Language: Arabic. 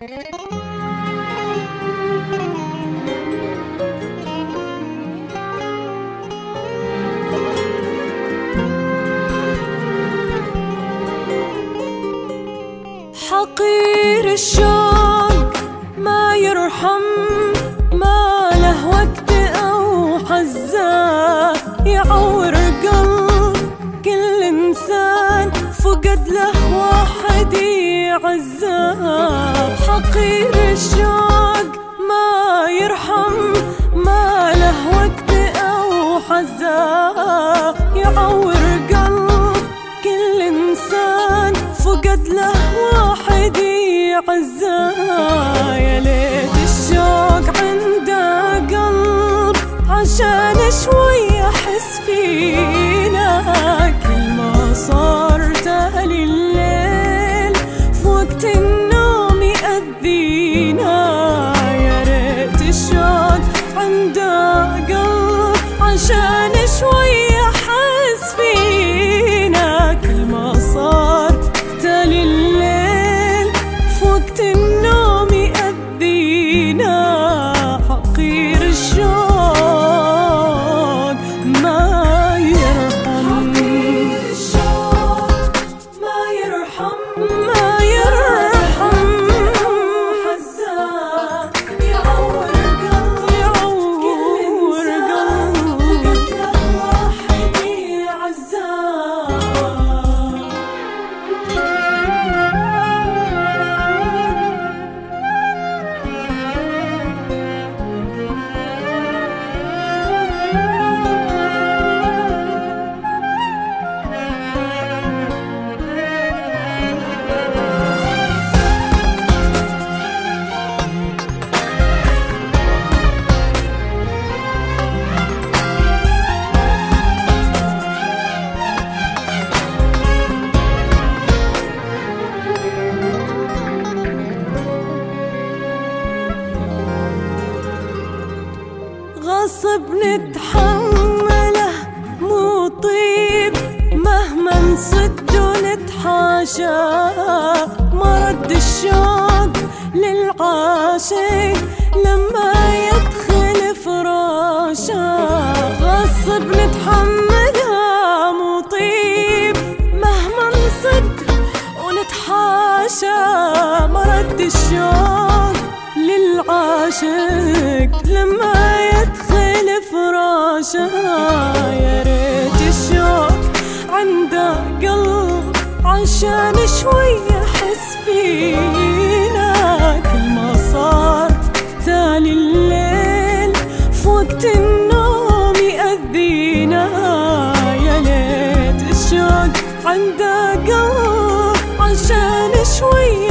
حقير الشوق ما يرحم، ما له وقت أو حزة يعور قلب كل إنسان فقد له واحد يعزه. حقير الشوق ما يرحم، ما له وقت أو حزة يعور قلب كل إنسان فقد له واحد يعزه. يا ليت الشوق عنده قلب عشان شوي أحس فينا، كل ما صار تالي الليل في وقت النوم يأذينا. يا ريت الشوق عنده قلب عشان شوي أحس فينا، كل ما صار تالي الليل في وقت النوم يأذينا. حقير الشوق غصب نتحمله مو طيب، مهما نسد ونتحاشى مرض الشوق للعاشق لما يدخل فراشه. غصب نتحمله مو طيب، مهما نسد ونتحاشى مرض الشوق للعاشق لما يدخل فراشه. يا ريت الشوق عنده قلب عشان شوي أحس فينا، كل ما صار تالي الليل في وقت النوم يأذينا. يا ليت الشوق عنده قلب عشان شوي